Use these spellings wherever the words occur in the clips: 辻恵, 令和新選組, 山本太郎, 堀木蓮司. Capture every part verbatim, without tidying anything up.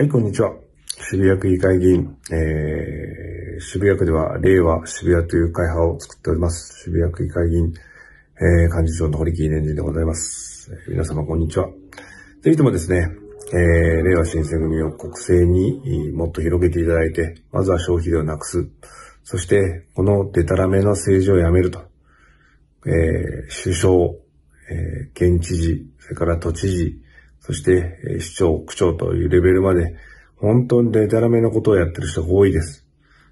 はい、こんにちは。渋谷区議会議員、えー、渋谷区では令和渋谷という会派を作っております。渋谷区議会議員、えー、幹事長の堀木蓮司でございます。えー、皆様こんにちは。ぜひともですね、えー、令和新選組を国政にもっと広げていただいて、まずは消費税をなくす。そして、このデタラメな政治をやめると。えー、首相、えー、県知事、それから都知事、そして、えー、市長、区長というレベルまで、本当にデタラメなことをやってる人が多いです。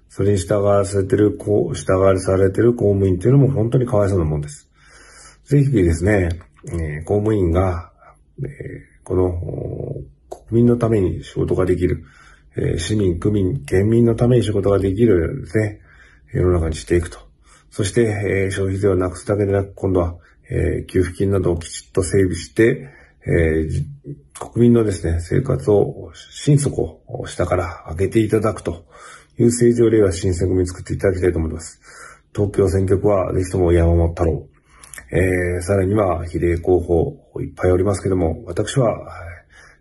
それに従わされてる、こう、従わされてる公務員というのも本当にかわいそうなもんです。ぜひですね、えー、公務員が、えー、この、国民のために仕事ができる、えー、市民、区民、県民のために仕事ができるようですね、世の中にしていくと。そして、えー、消費税をなくすだけでなく、今度は、えー、給付金などをきちっと整備して、えー、国民のですね、生活を、心底を下から上げていただくという政治を令和新選組に作っていただきたいと思います。東京選挙区はぜひとも山本太郎、えー、さらには比例候補いっぱいおりますけども、私は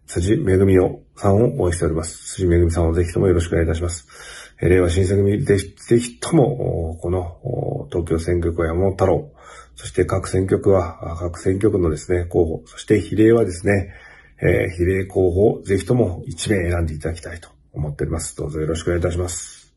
辻恵さんを応援しております。辻恵さんをぜひともよろしくお願いいたします。えー、令和新選組ぜひ、ぜひともこの東京選挙区は山本太郎、そして各選挙区は、各選挙区のですね、候補。そして比例はですね、えー、比例候補をぜひともいち名選んでいただきたいと思っております。どうぞよろしくお願いいたします。